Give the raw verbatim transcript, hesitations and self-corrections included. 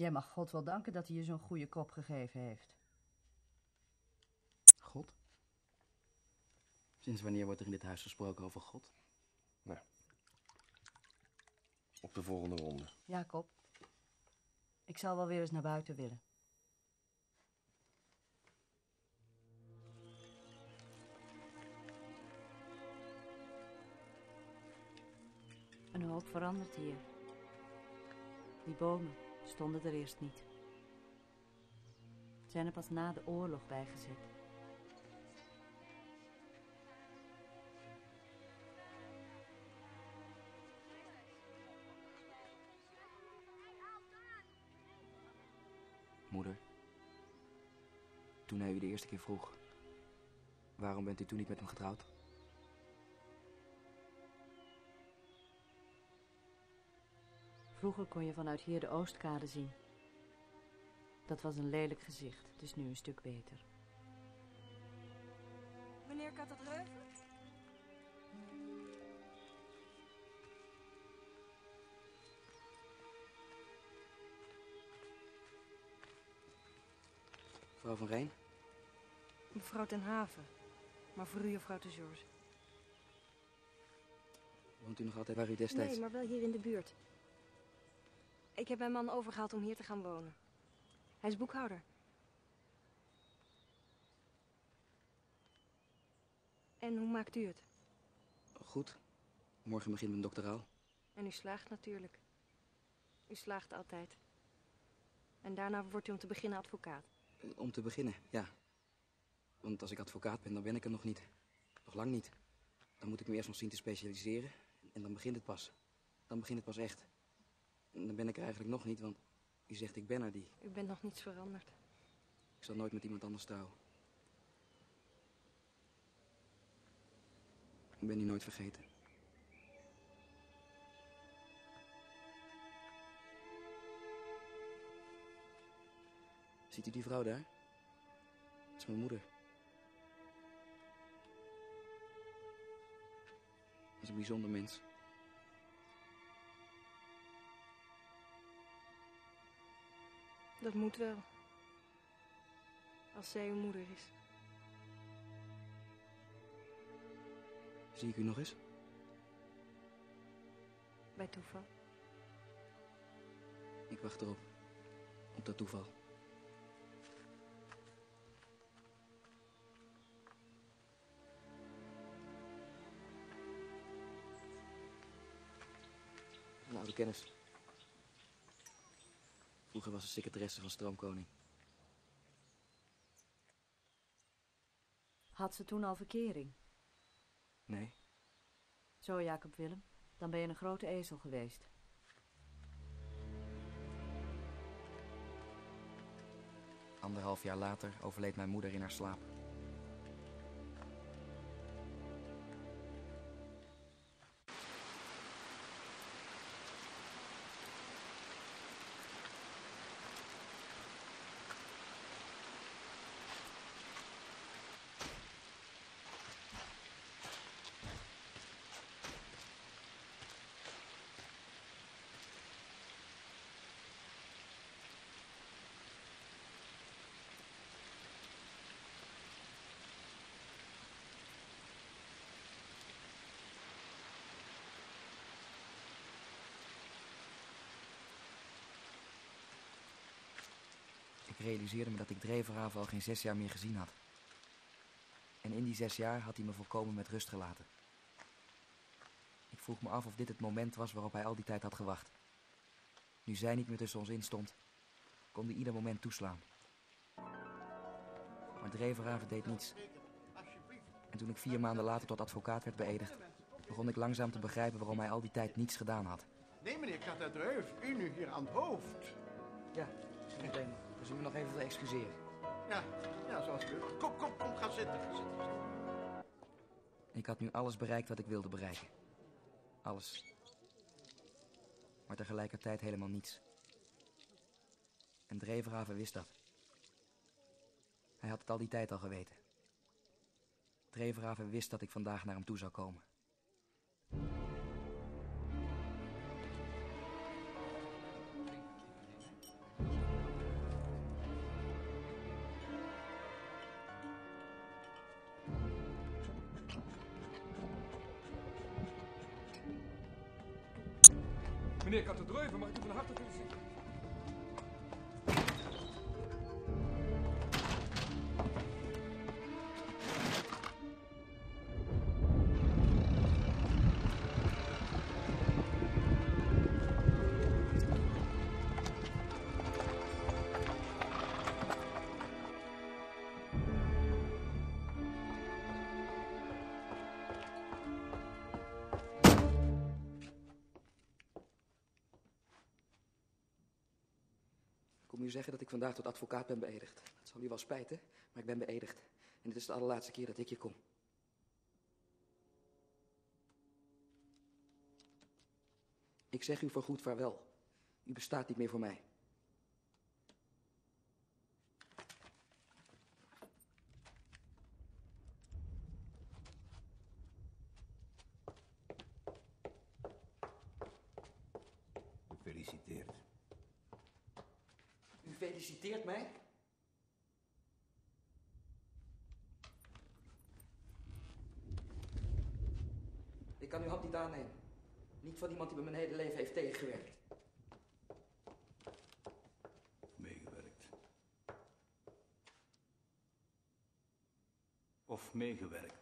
Jij mag God wel danken dat hij je zo'n goede kop gegeven heeft. God? Sinds wanneer wordt er in dit huis gesproken over God? Nou, op de volgende ronde. Jacob, ik zou wel weer eens naar buiten willen. Een hoop verandert hier. Die bomen stonden er eerst niet. Zijn er pas na de oorlog bijgezet. Moeder, toen hij u de eerste keer vroeg, waarom bent u toen niet met hem getrouwd? Vroeger kon je vanuit hier de Oostkade zien. Dat was een lelijk gezicht, het is nu een stuk beter. Meneer Katadreuffe? Mevrouw Van Rijn? Mevrouw ten Haven, maar voor u mevrouw de George. Woont u nog altijd waar u destijds? Nee, maar wel hier in de buurt. Ik heb mijn man overgehaald om hier te gaan wonen. Hij is boekhouder. En hoe maakt u het? Goed. Morgen begint mijn doctoraal. En u slaagt natuurlijk. U slaagt altijd. En daarna wordt u om te beginnen advocaat. Om te beginnen, ja. Want als ik advocaat ben, dan ben ik er nog niet. Nog lang niet. Dan moet ik me eerst nog zien te specialiseren. En dan begint het pas. Dan begint het pas echt. En dan ben ik er eigenlijk nog niet, want u zegt ik ben er die. U bent nog niets veranderd. Ik zal nooit met iemand anders trouwen. Ik ben u nooit vergeten. Ziet u die vrouw daar? Dat is mijn moeder. Dat is een bijzonder mens. Dat moet wel. Als zij uw moeder is. Zie ik u nog eens? Bij toeval. Ik wacht erop. Op dat toeval. Een oude kennis. Vroeger was ze secretaresse van Stroomkoning. Had ze toen al verkering? Nee. Zo, Jacob Willem, dan ben je een grote ezel geweest. Anderhalf jaar later overleed mijn moeder in haar slaap. Ik realiseerde me dat ik Dreverhaven al geen zes jaar meer gezien had. En in die zes jaar had hij me volkomen met rust gelaten. Ik vroeg me af of dit het moment was waarop hij al die tijd had gewacht. Nu zij niet meer tussen ons in stond, kon hij ieder moment toeslaan. Maar Dreverhaven deed niets. En toen ik vier maanden later tot advocaat werd beëdigd, begon ik langzaam te begrijpen waarom hij al die tijd niets gedaan had. Nee, meneer Katadreuffe, u nu hier aan het hoofd. Ja, zo meteen nog. Dan zullen we nog even excuseren. Ja, ja, zoals het wil. Kom, kom, kom, ga zitten. Ga zitten, zitten. Ik had nu alles bereikt wat ik wilde bereiken. Alles. Maar tegelijkertijd helemaal niets. En Dreverhaven wist dat. Hij had het al die tijd al geweten. Dreverhaven wist dat ik vandaag naar hem toe zou komen. Meneer Katadreuffe, mag ik u van harte feliciteren? Ik moet u zeggen dat ik vandaag tot advocaat ben beëdigd. Het zal u wel spijten, maar ik ben beëdigd. En dit is de allerlaatste keer dat ik hier kom. Ik zeg u voorgoed vaarwel. U bestaat niet meer voor mij. Gefeliciteerd. U feliciteert mij? Ik kan uw hand niet aannemen. Niet van iemand die me mijn hele leven heeft tegengewerkt. Meegewerkt. Of meegewerkt.